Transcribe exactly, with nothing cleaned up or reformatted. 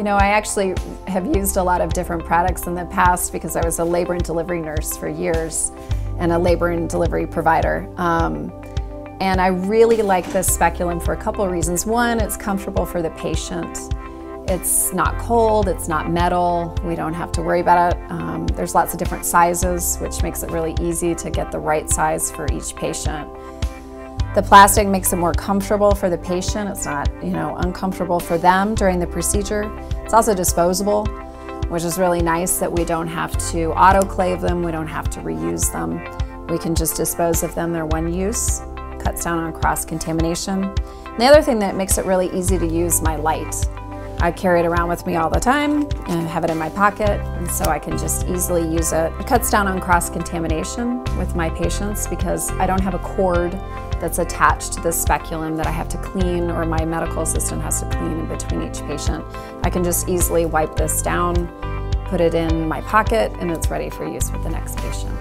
You know, I actually have used a lot of different products in the past because I was a labor and delivery nurse for years and a labor and delivery provider. Um, and I really like this speculum for a couple of reasons. One, it's comfortable for the patient. It's not cold, it's not metal, we don't have to worry about it. Um, there's lots of different sizes, which makes it really easy to get the right size for each patient. The plastic makes it more comfortable for the patient. It's not, you know, uncomfortable for them during the procedure. It's also disposable, which is really nice that we don't have to autoclave them, we don't have to reuse them. We can just dispose of them, they're one use. Cuts down on cross-contamination. And the other thing that makes it really easy to use, my light. I carry it around with me all the time and have it in my pocket, and so I can just easily use it. It cuts down on cross-contamination with my patients because I don't have a cord that's attached to the speculum that I have to clean or my medical assistant has to clean in between each patient. I can just easily wipe this down, put it in my pocket, and it's ready for use with the next patient.